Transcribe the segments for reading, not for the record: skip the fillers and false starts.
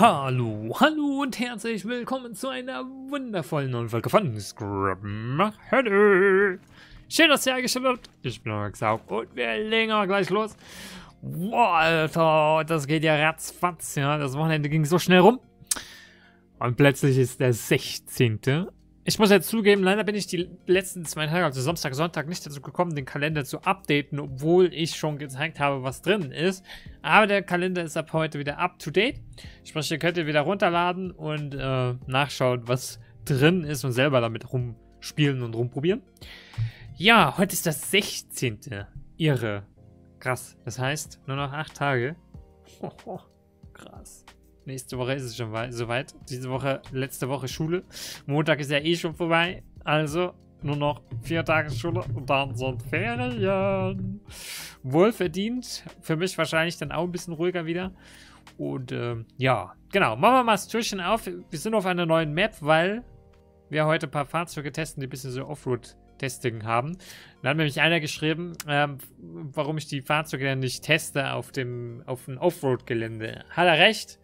Hallo, hallo und herzlich willkommen zu einer wundervollen neuen Folge von Scrap Mechanic. Schön, dass ihr eingestellt habt. Ich bin Xaroc und wir legen auch gleich los. Boah, Alter, das geht ja ratzfatz, ja. Das Wochenende ging so schnell rum. Und plötzlich ist der 16. Ich muss jetzt zugeben, leider bin ich die letzten 2 Tage, also Samstag, Sonntag, nicht dazu gekommen, den Kalender zu updaten, obwohl ich schon gezeigt habe, was drin ist. Aber der Kalender ist ab heute wieder up to date. Sprich, ihr könnt ihn wieder runterladen und nachschauen, was drin ist und selber damit rumspielen und rumprobieren. Ja, heute ist das 16. Irre. Krass. Das heißt, nur noch 8 Tage. Oh, krass. Nächste Woche ist es schon soweit. Diese Woche, letzte Woche Schule. Montag ist ja eh schon vorbei. Also nur noch 4 Tage Schule und dann sind Ferien. Wohlverdient. Für mich wahrscheinlich dann auch ein bisschen ruhiger wieder. Und ja, genau. Machen wir mal das Türchen auf. Wir sind auf einer neuen Map, weil wir heute ein paar Fahrzeuge testen, die ein bisschen so Offroad-Testing haben. Dann hat mir nämlich einer geschrieben, warum ich die Fahrzeuge dann nicht teste auf dem Offroad-Gelände. Hat er recht?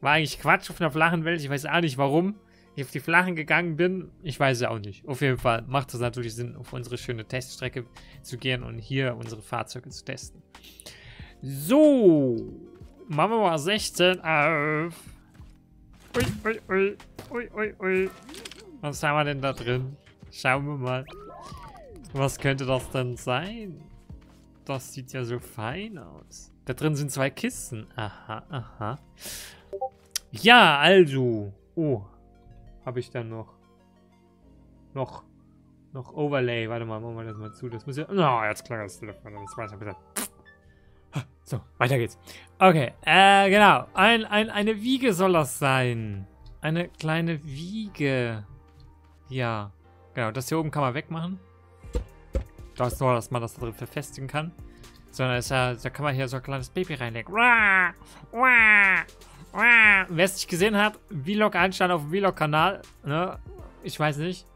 War eigentlich Quatsch auf einer flachen Welt. Ich weiß auch nicht, warum ich auf die flachen gegangen bin. Ich weiß es auch nicht. Auf jeden Fall macht es natürlich Sinn, auf unsere schöne Teststrecke zu gehen und hier unsere Fahrzeuge zu testen. So. Machen wir mal 16 auf. Ui, ui, ui. Ui, ui, ui. Was haben wir denn da drin? Schauen wir mal. Was könnte das denn sein? Das sieht ja so fein aus. Da drin sind 2 Kisten. Aha, aha. Ja, also. Oh. Habe ich dann noch Overlay. Warte mal, machen wir das mal zu. Das muss ja. Na, jetzt klang das Telefon. Das war's ein bisschen. So, weiter geht's. Okay, genau. Eine Wiege soll das sein. Eine kleine Wiege. Ja. Genau, das hier oben kann man wegmachen. Das ist nur, dass man das da drin verfestigen kann. Sondern da kann man hier so ein kleines Baby reinlegen. Wah! Wah! Wer es nicht gesehen hat, Vlog einstellen auf dem Vlog-Kanal, ne? Ich weiß nicht.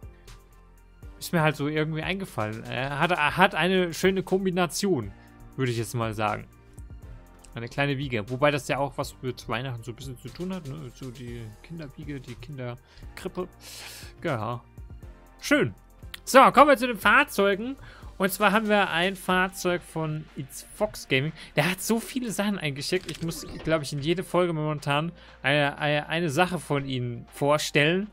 Ist mir halt so irgendwie eingefallen. Er hat eine schöne Kombination, würde ich jetzt mal sagen. Eine kleine Wiege. Wobei das ja auch was mit Weihnachten so ein bisschen zu tun hat, ne? So die Kinderwiege, die Kinderkrippe. Genau. Schön. So, kommen wir zu den Fahrzeugen. Und zwar haben wir ein Fahrzeug von It's Fox Gaming. Der hat so viele Sachen eingeschickt. Ich muss, glaube ich, in jede Folge momentan eine Sache von ihnen vorstellen.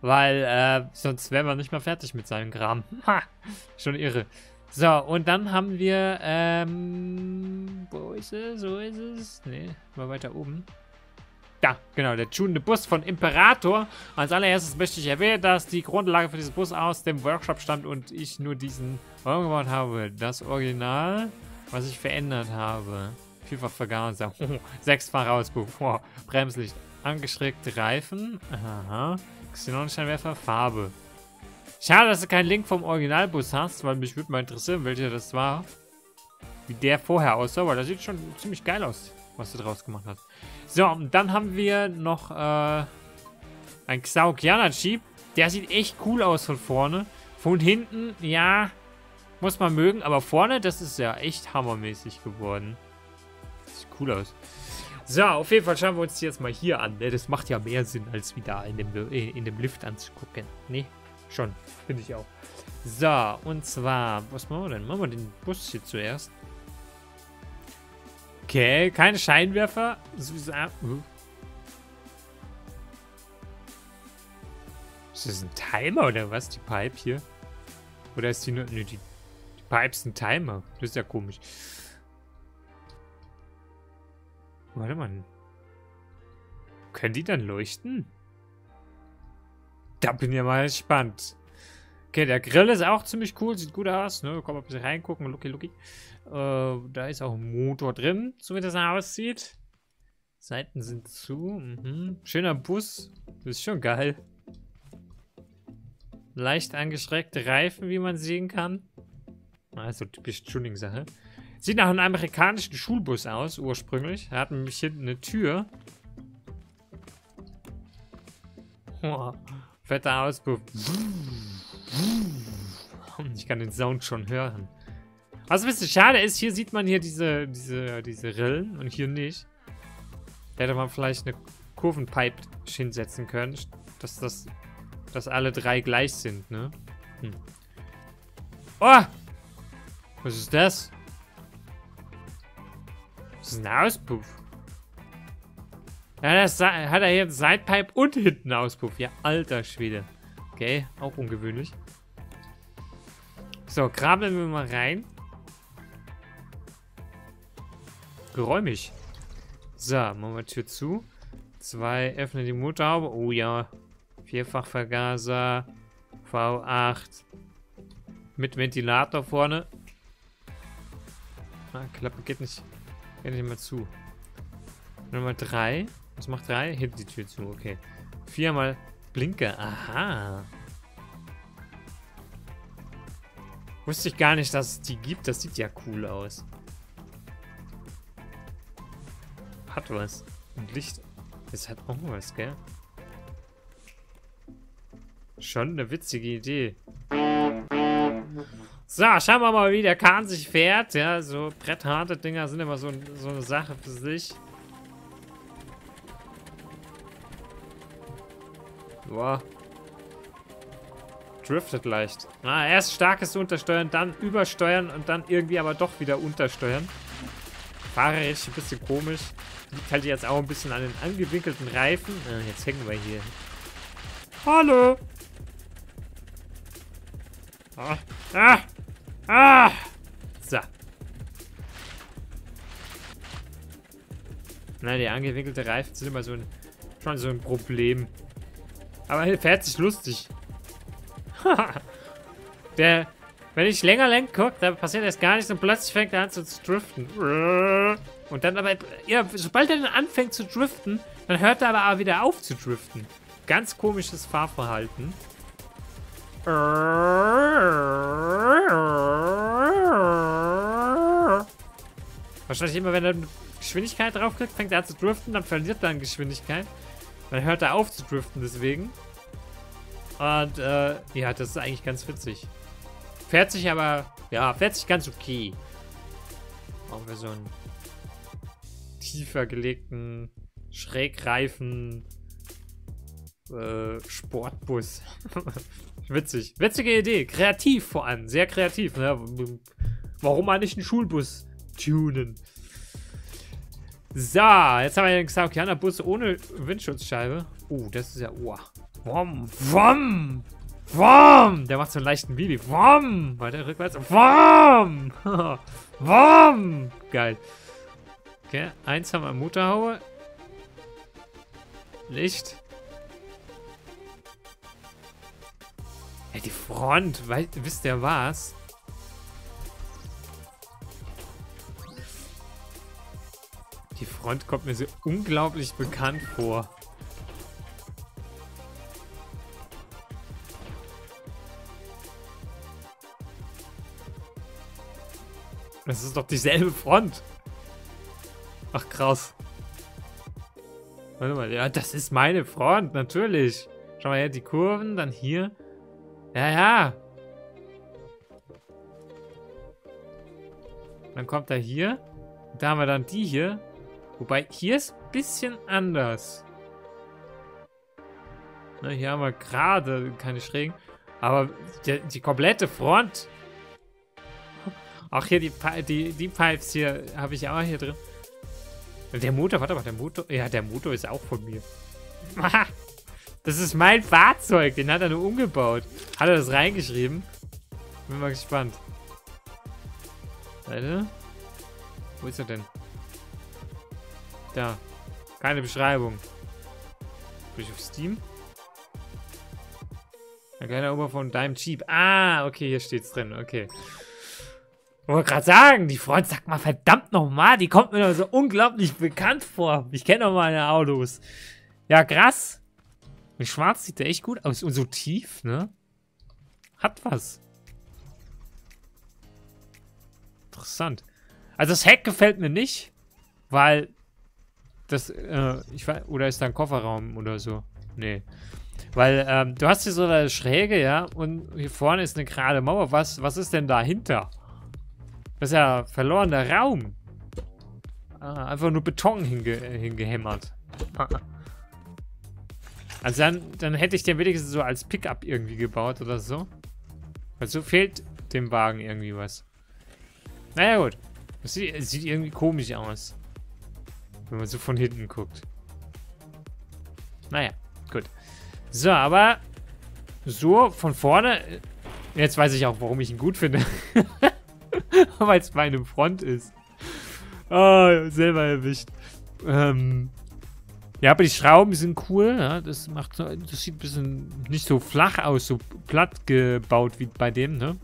Weil sonst wären wir nicht mal fertig mit seinem Kram. Ha! Schon irre. So, und dann haben wir, wo ist es? Wo ist es? Nee, mal weiter oben. Da, genau, der tunende Bus von Imperator. Als allererstes möchte ich erwähnen, dass die Grundlage für diesen Bus aus dem Workshop stammt und ich nur diesen umgebaut habe. Das Original, was ich verändert habe. Vielfach vergaser. 6 Fahrerauspuff. Oh, Bremslicht. Angeschrägte Reifen. Aha. Xenonscheinwerfer. Farbe. Schade, dass du keinen Link vom Originalbus hast, weil mich würde mal interessieren, welcher das war. Wie der vorher aussah, weil das sieht schon ziemlich geil aus, was du draus gemacht hast. So, und dann haben wir noch ein Xarokianer Jeep. Der sieht echt cool aus von vorne. Von hinten, ja, muss man mögen. Aber vorne, das ist ja echt hammermäßig geworden. Sieht cool aus. So, auf jeden Fall schauen wir uns die jetzt mal hier an. Das macht ja mehr Sinn, als wieder in dem Lift anzugucken. Ne, schon, finde ich auch. So, und zwar, was machen wir denn? Machen wir den Bus hier zuerst. Okay, keine Scheinwerfer. Ist das ein Timer oder was? Die Pipe hier? Oder ist die nur. Ne, die Pipe ist ein Timer. Das ist ja komisch. Warte mal. Können die dann leuchten? Da bin ich ja mal gespannt. Okay, der Grill ist auch ziemlich cool, sieht gut aus, ne? Komm mal ein bisschen reingucken, looky, looky. Da ist auch ein Motor drin, so wie das aussieht. Seiten sind zu, Schöner Bus, das ist schon geil. Leicht angeschrägte Reifen, wie man sehen kann. Also typisch Tuning-Sache. Sieht nach einem amerikanischen Schulbus aus, ursprünglich. Er hat nämlich hinten eine Tür. Oh, fetter Auspuff. Ich kann den Sound schon hören. Was ein bisschen schade ist, hier sieht man hier diese Rillen und hier nicht. Da hätte man vielleicht eine Kurvenpipe hinsetzen können, dass alle drei gleich sind, ne? Hm. Oh! Was ist das? Das ist ein Auspuff. Ja, das hat er hier einen Sidepipe und hinten einen Auspuff. Ja, alter Schwede. Okay, auch ungewöhnlich. So, krabbeln wir mal rein. Geräumig. So, machen wir die Tür zu. 2, öffne die Motorhaube. Oh ja. Vierfachvergaser. V8. Mit Ventilator vorne. Ah, Klappe geht nicht. Geht nicht mal zu. Nummer 3. Was macht 3? Hebt die Tür zu, okay. 4 mal Blinker. Aha. Wusste ich gar nicht, dass es die gibt. Das sieht ja cool aus. Hat was. Und Licht. Es hat auch was, gell? Schon eine witzige Idee. So, schauen wir mal, wie der Kahn sich fährt. Ja, so brettharte Dinger sind immer so eine Sache für sich. Boah. Driftet leicht. Ah, erst starkes Untersteuern, dann Übersteuern und dann irgendwie aber doch wieder Untersteuern. Fahrerrecht ein bisschen komisch. Liegt halt jetzt auch ein bisschen an den angewinkelten Reifen. Jetzt hängen wir hier. Hallo! Ah! Ah! Ah! So. Na, die angewinkelte Reifen sind immer schon so ein Problem. Aber hier fährt sich lustig. Wenn ich länger lenk, guck, da passiert erst gar nichts und plötzlich fängt er an zu driften. Und dann aber, ja, sobald er dann anfängt zu driften, dann hört er aber wieder auf zu driften. Ganz komisches Fahrverhalten. Wahrscheinlich immer, wenn er Geschwindigkeit draufkriegt, fängt er an zu driften, dann verliert er an Geschwindigkeit. Dann hört er auf zu driften, deswegen. Und, ja, das ist eigentlich ganz witzig. Fährt sich aber, ja, fährt sich ganz okay. Brauchen wir so einen tiefer gelegten Schrägreifen Sportbus. Witzig. Witzige Idee. Kreativ vor allem. Sehr kreativ. Ne? Warum mal nicht einen Schulbus tunen? So, jetzt haben wir den Xarokianer-Bus ohne Windschutzscheibe. Oh, das ist ja... Oh. Wom, wom! Wom! Der macht so einen leichten Bibi. Wom! Weiter rückwärts. Wom! Wom! Geil. Okay, 1 haben wir Motorhaube. Licht. Ey, die Front. Wisst ihr was? Die Front kommt mir so unglaublich bekannt vor. Das ist doch dieselbe Front. Ach, krass. Warte mal, ja, das ist meine Front, natürlich. Schau mal her, die Kurven, dann hier. Ja, ja. Dann kommt er hier. Da haben wir dann die hier. Wobei, hier ist ein bisschen anders. Na, hier haben wir gerade keine Schrägen. Aber die komplette Front... Auch hier die Pipes hier habe ich auch hier drin. Der Motor, warte mal, der Motor. Ja, der Motor ist auch von mir. Das ist mein Fahrzeug. Den hat er nur umgebaut. Hat er das reingeschrieben? Bin mal gespannt. Warte. Wo ist er denn? Da. Keine Beschreibung. Bin ich auf Steam? Ein kleiner Ober von Dime Cheap. Ah, okay, hier steht's drin. Okay. Wollte gerade sagen, die Front, sag mal verdammt nochmal, die kommt mir doch so unglaublich bekannt vor. Ich kenne doch meine Autos. Ja, krass. In schwarz sieht der echt gut aus. Und so tief, ne? Hat was. Interessant. Also das Heck gefällt mir nicht, weil das, ich weiß, oder ist da ein Kofferraum oder so? Nee. Weil, du hast hier so eine Schräge, ja, und hier vorne ist eine gerade Mauer. Was ist denn dahinter? Das ist ja verlorener Raum. Ah, einfach nur Beton hingehämmert. Also dann hätte ich den wenigstens so als Pickup irgendwie gebaut oder so. Weil so fehlt dem Wagen irgendwie was. Naja gut. Das sieht irgendwie komisch aus. Wenn man so von hinten guckt. Naja, gut. So, aber so von vorne. Jetzt weiß ich auch, warum ich ihn gut finde. Weil es meine Front ist. Oh, selber erwischt. Ja, aber die Schrauben sind cool. Ja, das sieht ein bisschen nicht so flach aus, so platt gebaut wie bei dem. Ne?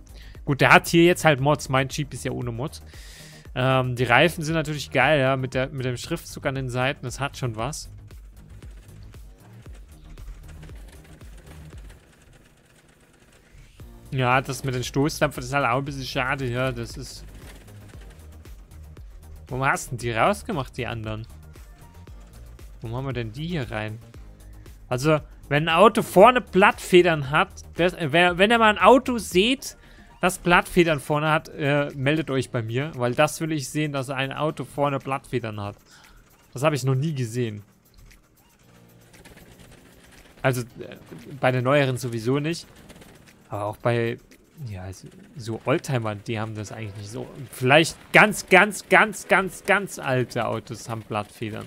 Gut, der hat hier jetzt halt Mods. Mein Jeep ist ja ohne Mods. Die Reifen sind natürlich geil, ja, mit dem Schriftzug an den Seiten. Das hat schon was. Ja, das mit den Stoßdampfern ist halt auch ein bisschen schade. Ja, das ist. Warum hast du denn die rausgemacht, die anderen? Wo machen wir denn die hier rein? Also, wenn ein Auto vorne Blattfedern hat, wenn ihr mal ein Auto seht, das Blattfedern vorne hat, meldet euch bei mir, weil das will ich sehen, dass ein Auto vorne Blattfedern hat. Das habe ich noch nie gesehen. Also, bei den neueren sowieso nicht. Aber auch bei, ja, so Oldtimer, die haben das eigentlich nicht so. Vielleicht ganz alte Autos haben Blattfedern.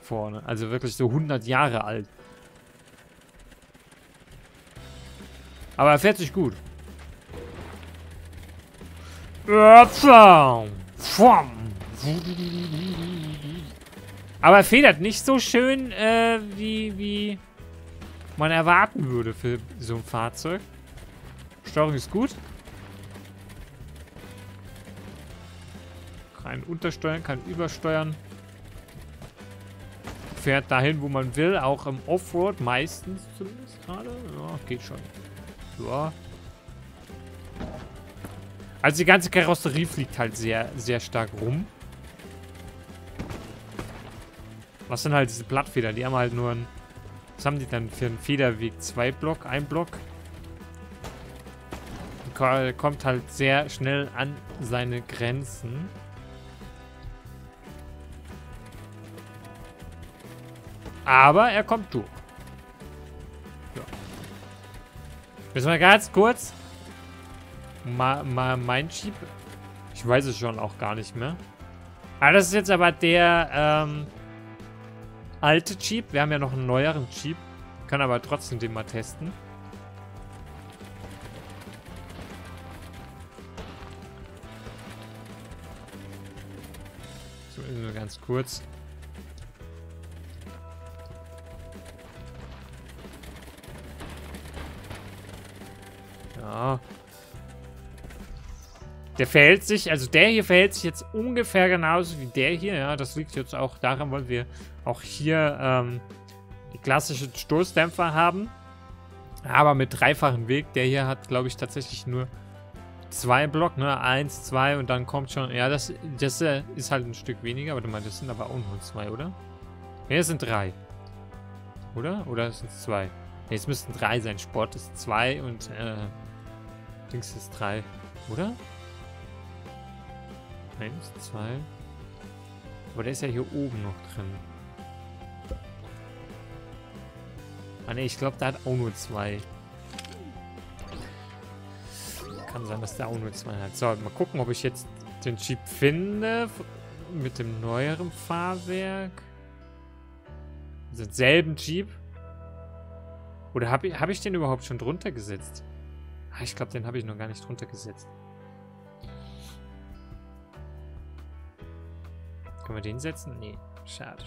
Vorne. Also wirklich so 100 Jahre alt. Aber er fährt sich gut. Aber er federt nicht so schön, wie man erwarten würde für so ein Fahrzeug. Steuerung ist gut. Kein Untersteuern, kein Übersteuern. Fährt dahin, wo man will, auch im Offroad, meistens zumindest gerade. Ja, geht schon. Ja. Also die ganze Karosserie fliegt halt sehr, sehr stark rum. Was sind halt diese Blattfedern? Die haben halt nur ein... Was haben die dann für einen Federweg? 2 Block, 1 Block? Die kommt halt sehr schnell an seine Grenzen. Aber er kommt durch. Ja. Jetzt mal ganz kurz. Mein Jeep. Ich weiß es schon auch gar nicht mehr. Ah, das ist jetzt aber der alte Jeep. Wir haben ja noch einen neueren Jeep. Kann aber trotzdem den mal testen. So, nur ganz kurz. Der verhält sich, also der hier verhält sich jetzt ungefähr genauso wie der hier. Ja, das liegt jetzt auch daran, weil wir auch hier die klassischen Stoßdämpfer haben. Aber mit dreifachem Weg. Der hier hat, glaube ich, tatsächlich nur 2 Block, ne? 1, 2 und dann kommt schon. Ja, das ist halt ein Stück weniger. Warte mal, das sind aber auch nur 2, oder? Ne, es sind 3. Oder? Oder sind es 2? Ne, es müssten 3 sein. Sport ist 2 und Dings ist 3, oder? 1, 2. Aber der ist ja hier oben noch drin. Ah ne, ich glaube, der hat auch nur 2. Kann sein, dass der auch nur 2 hat. So, mal gucken, ob ich jetzt den Jeep finde. Mit dem neueren Fahrwerk. Also denselben Jeep. Oder hab ich den überhaupt schon drunter gesetzt? Ah, ich glaube, den habe ich noch gar nicht drunter gesetzt. Können wir den setzen? Nee. Schade.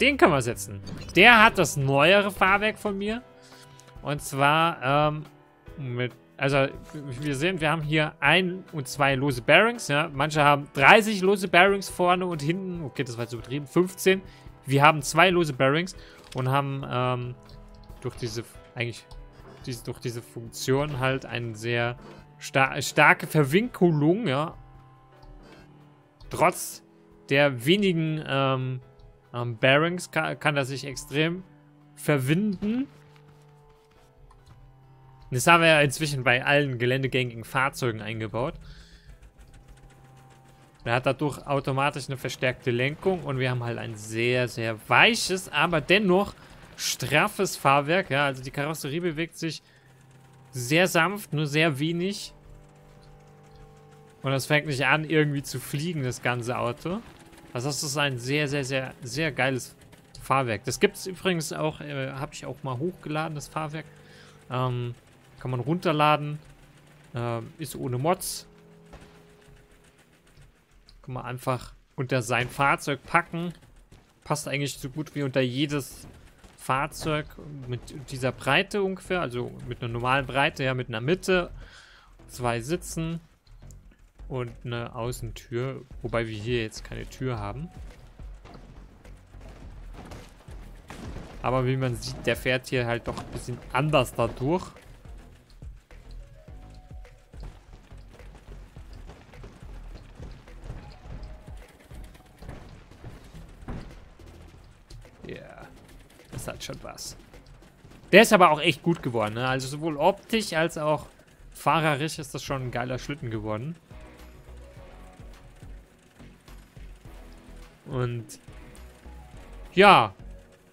Den können wir setzen. Der hat das neuere Fahrwerk von mir. Und zwar also wir sehen, wir haben hier 1 und 2 lose Bearings. Ja. Manche haben 30 lose Bearings vorne und hinten. Okay, das war jetzt übertrieben. 15. Wir haben 2 lose Bearings und haben durch diese Funktion halt eine sehr starke Verwinkelung, ja. Trotz der wenigen Bearings kann er sich extrem verwinden. Das haben wir ja inzwischen bei allen geländegängigen Fahrzeugen eingebaut. Er hat dadurch automatisch eine verstärkte Lenkung und wir haben halt ein sehr, sehr weiches, aber dennoch straffes Fahrwerk, ja, also die Karosserie bewegt sich sehr sanft, nur sehr wenig. Und das fängt nicht an, irgendwie zu fliegen, das ganze Auto. Also das ist ein sehr, sehr, sehr, sehr geiles Fahrwerk. Das gibt es übrigens auch, habe ich auch mal hochgeladen, das Fahrwerk. Kann man runterladen. Ist ohne Mods. Kann man einfach unter sein Fahrzeug packen. Passt eigentlich so gut wie unter jedes Fahrzeug mit dieser Breite ungefähr. Also mit einer normalen Breite, ja, mit einer Mitte. 2 Sitzen. Und eine Außentür, wobei wir hier jetzt keine Tür haben. Aber wie man sieht, der fährt hier halt doch ein bisschen anders dadurch. Ja, yeah. Das hat schon was. Der ist aber auch echt gut geworden, ne? Also sowohl optisch als auch fahrerisch ist das schon ein geiler Schlitten geworden. Und ja,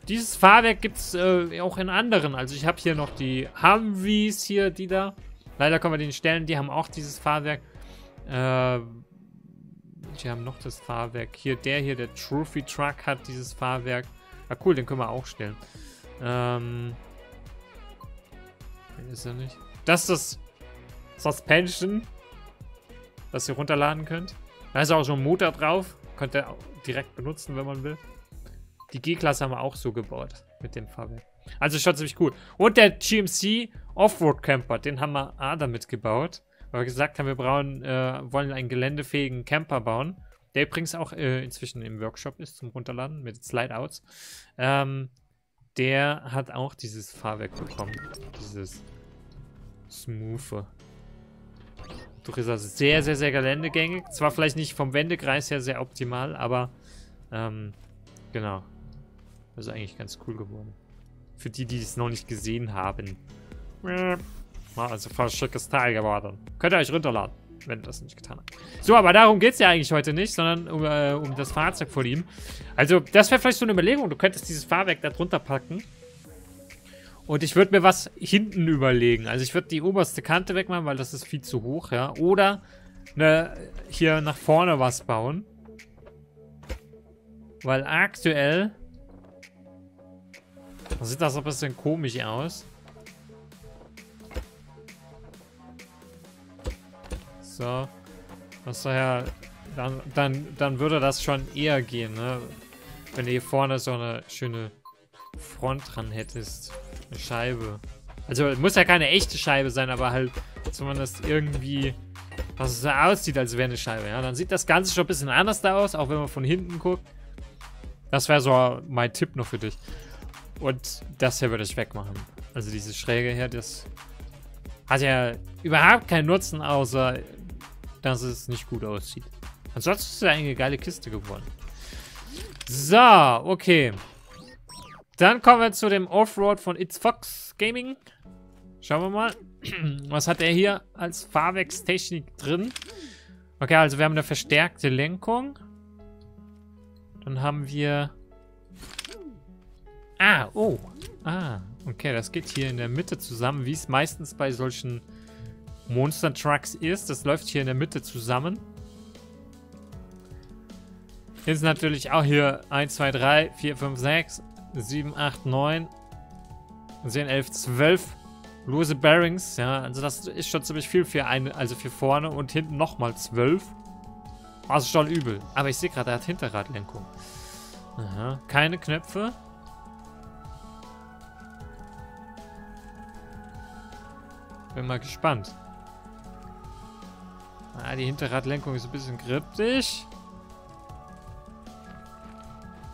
dieses Fahrwerk gibt es auch in anderen. Also ich habe hier noch die Humvees hier, die da. Leider können wir die nicht stellen, die haben auch dieses Fahrwerk. Die haben noch das Fahrwerk. Hier, der Trophy Truck hat dieses Fahrwerk. Ah cool, den können wir auch stellen. Ist er nicht? Das ist das Suspension, das ihr runterladen könnt. Da ist auch schon ein Motor drauf. Könnt ihr auch direkt benutzen, wenn man will. Die G-Klasse haben wir auch so gebaut mit dem Fahrwerk. Also schaut ziemlich cool. Und der GMC Offroad Camper, den haben wir damit gebaut, weil wir gesagt haben, wir wollen einen geländefähigen Camper bauen, der übrigens auch inzwischen im Workshop ist zum Runterladen mit Slide-Outs. Der hat auch dieses Fahrwerk bekommen, dieses Smooth. Durch ist also sehr, sehr, sehr geländegängig. Zwar vielleicht nicht vom Wendekreis her sehr optimal, aber genau. Das ist eigentlich ganz cool geworden. Für die, die es noch nicht gesehen haben. Also voll schickes Teil geworden. Könnt ihr euch runterladen, wenn ihr das nicht getan habt. So, aber darum geht es ja eigentlich heute nicht, sondern um das Fahrzeug von ihm. Also das wäre vielleicht so eine Überlegung. Du könntest dieses Fahrwerk da drunter packen. Und ich würde mir was hinten überlegen. Also ich würde die oberste Kante wegmachen, weil das ist viel zu hoch, ja. Oder hier nach vorne was bauen. Weil aktuell sieht das ein bisschen komisch aus. So. Was daher, dann würde das schon eher gehen, ne? Wenn du hier vorne so eine schöne Front dran hättest. Eine Scheibe. Also muss ja keine echte Scheibe sein, aber halt, zumindest irgendwie, dass es so aussieht, als wäre eine Scheibe. Ja, dann sieht das Ganze schon ein bisschen anders da aus, auch wenn man von hinten guckt. Das wäre so mein Tipp noch für dich. Und das hier würde ich wegmachen. Also diese Schräge hier, das hat ja überhaupt keinen Nutzen, außer dass es nicht gut aussieht. Ansonsten ist es ja eine geile Kiste geworden. So, okay. Dann kommen wir zu dem Offroad von It's Fox Gaming. Schauen wir mal. Was hat er hier als Fahrwerkstechnik drin? Okay, also wir haben eine verstärkte Lenkung. Dann haben wir... okay, das geht hier in der Mitte zusammen, wie es meistens bei solchen Monster Trucks ist. Das läuft hier in der Mitte zusammen. Jetzt natürlich auch hier 1, 2, 3, 4, 5, 6... 7, 8, 9, 10, 11, 12 lose Bearings, ja, also das ist schon ziemlich viel für eine, also für vorne und hinten nochmal 12. Also schon übel, aber ich sehe gerade, er hat Hinterradlenkung. Aha. Keine Knöpfe. Bin mal gespannt. Ah, die Hinterradlenkung ist ein bisschen kryptisch.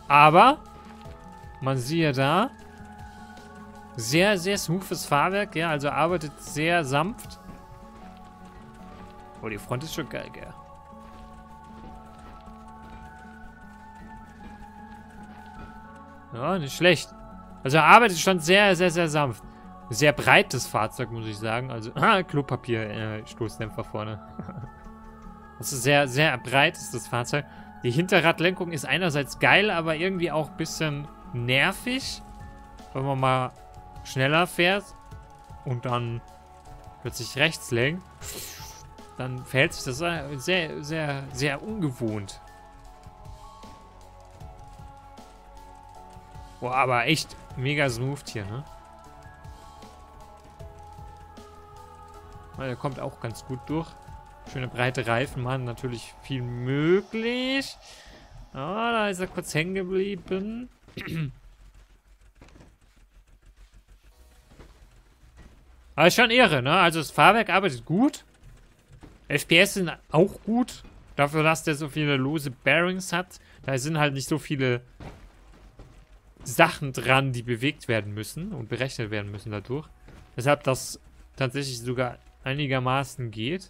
Aber... man sieht da, sehr, sehr smoothes Fahrwerk, ja, also arbeitet sehr sanft. Oh, die Front ist schon geil, gell? Ja, nicht schlecht. Also arbeitet schon sehr, sehr, sehr sanft. Sehr breites Fahrzeug, muss ich sagen. Also, Klopapier-Stoßdämpfer vorne. Das ist sehr, sehr breit, ist das Fahrzeug. Die Hinterradlenkung ist einerseits geil, aber irgendwie auch ein bisschen nervig. wenn man mal schneller fährt und dann plötzlich rechts lenkt, dann verhält sich das sehr, sehr, sehr ungewohnt. Boah, aber echt mega smooth hier, ne? Der kommt auch ganz gut durch. Schöne breite Reifen machen natürlich viel möglich. Ah, da ist er kurz hängen geblieben. Aber ist schon irre, ne? Also das Fahrwerk arbeitet gut. FPS sind auch gut. Dafür, dass der so viele lose Bearings hat. Da sind halt nicht so viele Sachen dran, die bewegt werden müssen und berechnet werden müssen dadurch. Deshalb das tatsächlich sogar einigermaßen geht.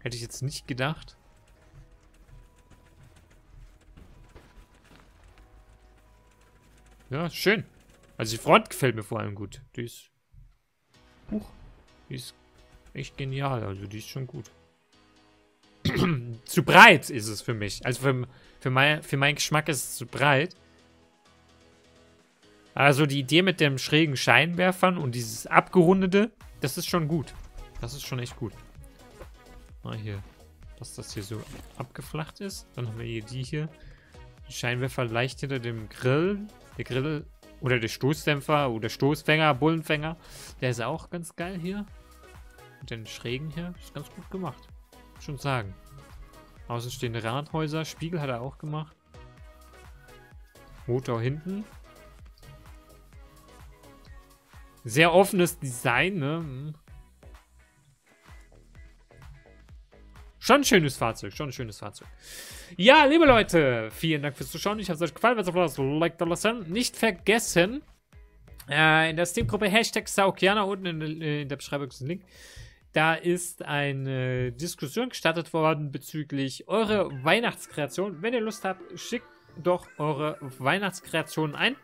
Hätte ich jetzt nicht gedacht. Ja, schön. Also die Front gefällt mir vor allem gut. Die ist... Huch. Die ist echt genial. Also die ist schon gut. Zu breit ist es für mich. Also für meinen Geschmack ist es zu breit. Also die Idee mit dem schrägen Scheinwerfern und dieses abgerundete, das ist schon gut. Das ist schon echt gut. Mal hier, dass das hier so abgeflacht ist. Dann haben wir hier die Scheinwerfer leicht hinter dem Grill. Der Grill oder der Stoßdämpfer oder Stoßfänger, Bullenfänger. Der ist auch ganz geil hier. Mit den schrägen hier, ist ganz gut gemacht. Muss schon sagen. Außenstehende Radhäuser, Spiegel hat er auch gemacht. Motor hinten. Sehr offenes Design, ne? Schon ein schönes Fahrzeug, schon ein schönes Fahrzeug. Ja, liebe Leute, vielen Dank fürs Zuschauen. Ich hoffe, es euch gefallen. Wenn es euch gefallen hat, Like da lassen. Nicht vergessen, in der Steam-Gruppe #Saukianer unten in der Beschreibung ist ein Link. Da ist eine Diskussion gestartet worden bezüglich eurer Weihnachtskreation. Wenn ihr Lust habt, schickt doch eure Weihnachtskreationen ein,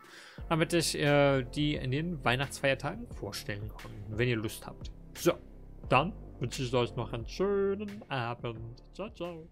damit ich die in den Weihnachtsfeiertagen vorstellen kann, wenn ihr Lust habt. So, dann wünsche ich euch noch einen schönen Abend. Ciao, ciao.